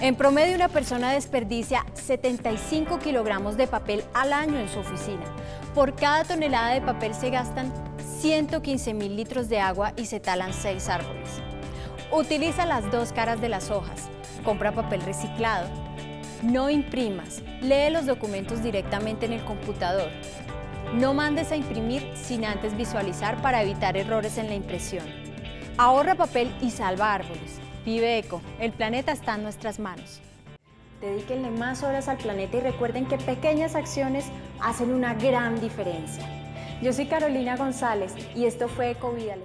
En promedio, una persona desperdicia 75 kilogramos de papel al año en su oficina. Por cada tonelada de papel se gastan 115.000 litros de agua y se talan 6 árboles. Utiliza las dos caras de las hojas. Compra papel reciclado. No imprimas. Lee los documentos directamente en el computador. No mandes a imprimir sin antes visualizar para evitar errores en la impresión. Ahorra papel y salva árboles. Vive Eco, el planeta está en nuestras manos. Dedíquenle más horas al planeta y recuerden que pequeñas acciones hacen una gran diferencia. Yo soy Carolina González y esto fue Eco Vida.